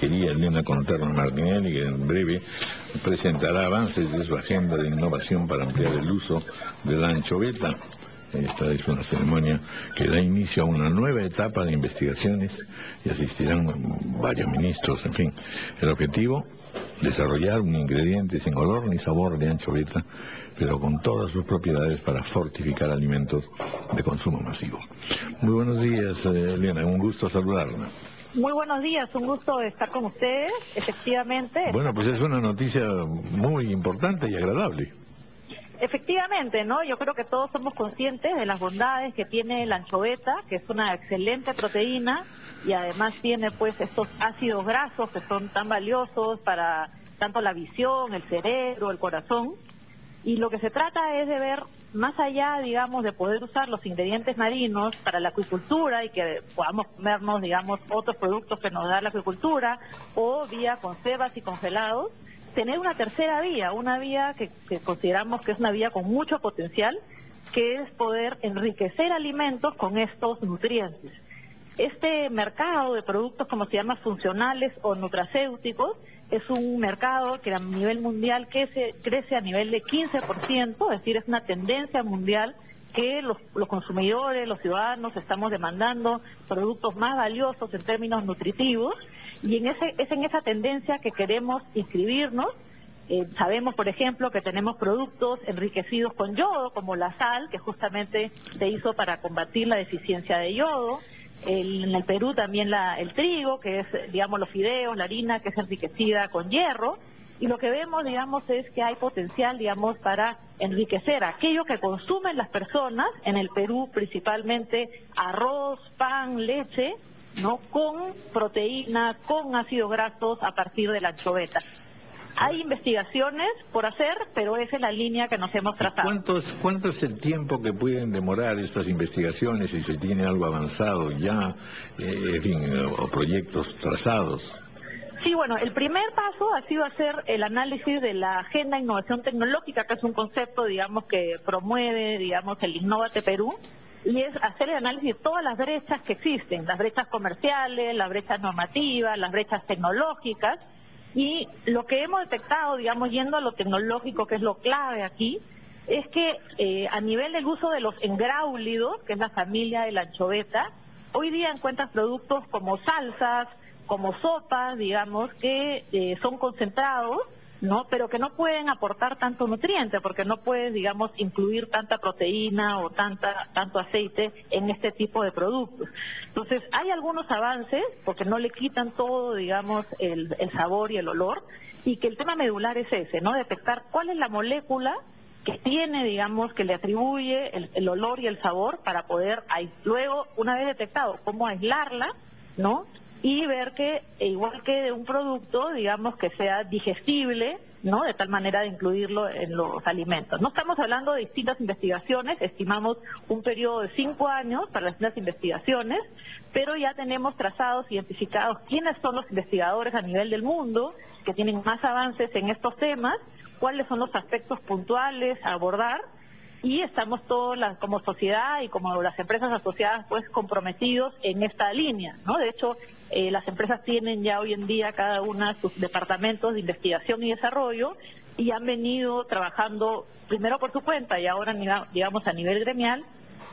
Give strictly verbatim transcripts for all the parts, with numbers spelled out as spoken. querida Elena Conterno Marquinelli, que en breve presentará avances de su agenda de innovación para ampliar el uso de la anchoveta. Esta es una ceremonia que da inicio a una nueva etapa de investigaciones y asistirán varios ministros, en fin. El objetivo, desarrollar un ingrediente sin olor ni sabor de anchoveta, pero con todas sus propiedades para fortificar alimentos de consumo masivo. Muy buenos días, Elena, un gusto saludarla. Muy buenos días, un gusto estar con ustedes, efectivamente. Bueno, pues es una noticia muy importante y agradable. Efectivamente, ¿no? Yo creo que todos somos conscientes de las bondades que tiene la anchoveta, que es una excelente proteína y además tiene pues estos ácidos grasos que son tan valiosos para tanto la visión, el cerebro, el corazón. Y lo que se trata es de ver más allá, digamos, de poder usar los ingredientes marinos para la acuicultura y que podamos comernos, digamos, otros productos que nos da la acuicultura o vía conservas y congelados. Tener una tercera vía, una vía que, que consideramos que es una vía con mucho potencial, que es poder enriquecer alimentos con estos nutrientes. Este mercado de productos, como se llama, funcionales o nutracéuticos, es un mercado que a nivel mundial crece, crece a nivel de quince por ciento, es decir, es una tendencia mundial que los, los consumidores, los ciudadanos, estamos demandando productos más valiosos en términos nutritivos, y en ese, es en esa tendencia que queremos inscribirnos. Eh, sabemos, por ejemplo, que tenemos productos enriquecidos con yodo, como la sal, que justamente se hizo para combatir la deficiencia de yodo. El, en el Perú también la, el trigo, que es, digamos, los fideos, la harina, que es enriquecida con hierro. Y lo que vemos, digamos, es que hay potencial, digamos, para enriquecer aquello que consumen las personas, en el Perú principalmente arroz, pan, leche, ¿no? Con proteína, con ácidos grasos a partir de la anchoveta. Hay investigaciones por hacer, pero esa es la línea que nos hemos trazado. ¿Cuánto es, cuánto es el tiempo que pueden demorar estas investigaciones, si se tiene algo avanzado ya, eh, en fin, o, o proyectos trazados? Sí, bueno, el primer paso ha sido hacer el análisis de la Agenda de Innovación Tecnológica, que es un concepto, digamos, que promueve, digamos, el Innovate Perú, y es hacer el análisis de todas las brechas que existen, las brechas comerciales, las brechas normativas, las brechas tecnológicas, y lo que hemos detectado, digamos, yendo a lo tecnológico, que es lo clave aquí, es que eh, a nivel del uso de los engráulidos, que es la familia de la anchoveta, hoy día encuentras productos como salsas, como sopas, digamos, que eh, son concentrados, ¿no? Pero que no pueden aportar tanto nutriente, porque no puedes, digamos, incluir tanta proteína o tanta tanto aceite en este tipo de productos. Entonces, hay algunos avances, porque no le quitan todo, digamos, el, el sabor y el olor, y que el tema medular es ese, ¿no? Detectar cuál es la molécula que tiene, digamos, que le atribuye el, el olor y el sabor para poder, luego, una vez detectado, cómo aislarla, ¿no? Y ver que, igual que de un producto, digamos, que sea digestible, ¿no? De tal manera de incluirlo en los alimentos. No estamos hablando de distintas investigaciones, estimamos un periodo de cinco años para las distintas investigaciones, pero ya tenemos trazados, identificados quiénes son los investigadores a nivel del mundo que tienen más avances en estos temas, cuáles son los aspectos puntuales a abordar, y estamos todos la, como sociedad y como las empresas asociadas pues comprometidos en esta línea, ¿no? De hecho, eh, las empresas tienen ya hoy en día cada una sus departamentos de investigación y desarrollo y han venido trabajando primero por su cuenta y ahora digamos a nivel gremial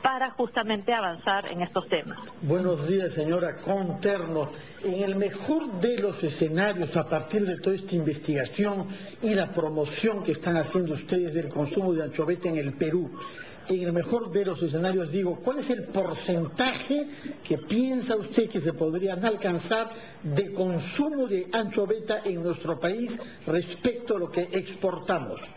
para justamente avanzar en estos temas. Buenos días, señora Conterno. En el mejor de los escenarios, a partir de toda esta investigación y la promoción que están haciendo ustedes del consumo de anchoveta en el Perú, en el mejor de los escenarios, digo, ¿cuál es el porcentaje que piensa usted que se podrían alcanzar de consumo de anchoveta en nuestro país respecto a lo que exportamos?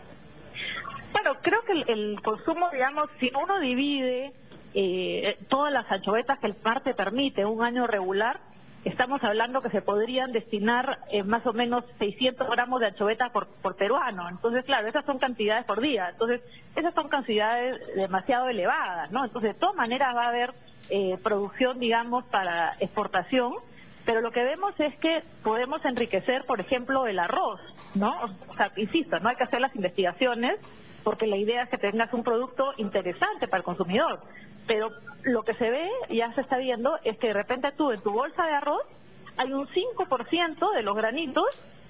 Bueno, creo que el, el consumo, digamos, si uno divide eh, todas las anchovetas que el mar te permite un año regular, estamos hablando que se podrían destinar eh, más o menos seiscientos gramos de anchovetas por, por peruano. Entonces, claro, esas son cantidades por día. Entonces, esas son cantidades demasiado elevadas, ¿no? Entonces, de todas maneras va a haber eh, producción, digamos, para exportación. Pero lo que vemos es que podemos enriquecer, por ejemplo, el arroz, ¿no? O sea, insisto, no hay que hacer las investigaciones, porque la idea es que tengas un producto interesante para el consumidor. Pero lo que se ve, ya se está viendo, es que de repente tú en tu bolsa de arroz hay un cinco por ciento de los granitos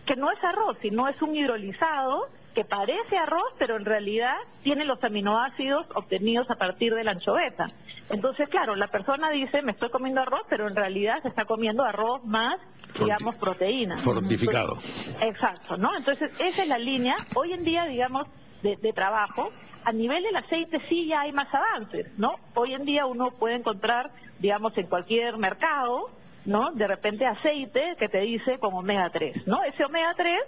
que no es arroz, sino es un hidrolizado que parece arroz, pero en realidad tiene los aminoácidos obtenidos a partir de la anchoveta. Entonces, claro, la persona dice, me estoy comiendo arroz, pero en realidad se está comiendo arroz más, digamos, proteína. Fortificado. Exacto, ¿no? Entonces, esa es la línea, hoy en día, digamos, de, de trabajo. A nivel del aceite sí ya hay más avances, ¿no? Hoy en día uno puede encontrar, digamos, en cualquier mercado, ¿no? De repente aceite que te dice con omega tres, ¿no? Ese omega tres,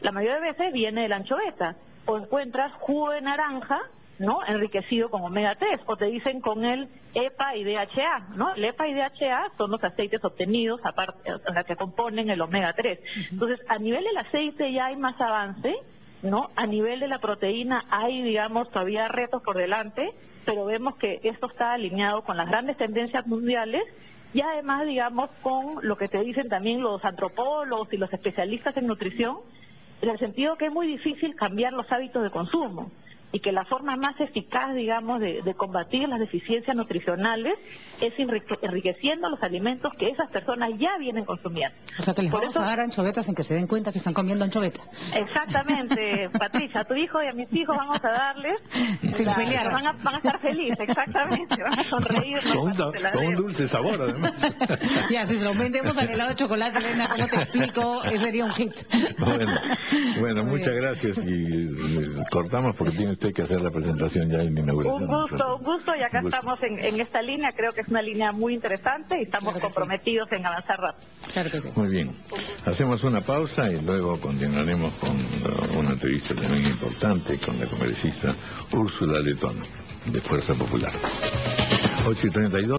la mayoría de veces viene de la anchoveta. O encuentras jugo de naranja, ¿no? Enriquecido con omega tres. O te dicen con el E P A y D H A, ¿no? El E P A y D H A son los aceites obtenidos, aparte, o sea, que componen el omega tres. Entonces, a nivel del aceite ya hay más avance, ¿no? A nivel de la proteína hay, digamos, todavía retos por delante, pero vemos que esto está alineado con las grandes tendencias mundiales. Y además, digamos, con lo que te dicen también los antropólogos y los especialistas en nutrición, en el sentido que es muy difícil cambiar los hábitos de consumo y que la forma más eficaz, digamos, de, de combatir las deficiencias nutricionales es enriqueciendo los alimentos que esas personas ya vienen consumiendo. O sea, que les Por vamos eso... a dar anchovetas sin que se den cuenta que están comiendo anchovetas. Exactamente, Patricia, a tu hijo y a mis hijos vamos a darles... Sin la, pelear. Van a, van a estar felices, exactamente, van a sonreír. Con, con, con un dulce sabor, además. Ya, si se lo vendemos al helado de chocolate, Elena, ¿cómo te explico? Ese sería un hit. Bueno, bueno, muchas gracias y cortamos porque tiene usted que hacer la presentación ya en la inauguración. Un gusto, un gusto, y acá gusto. estamos en, en esta línea, creo que es una línea muy interesante y estamos claro comprometidos sí. en avanzar rápido. Claro que sí. Muy bien, hacemos una pausa y luego continuaremos con uh, una entrevista también importante con la congresista Úrsula Letón, de Fuerza Popular. ocho y treinta y dos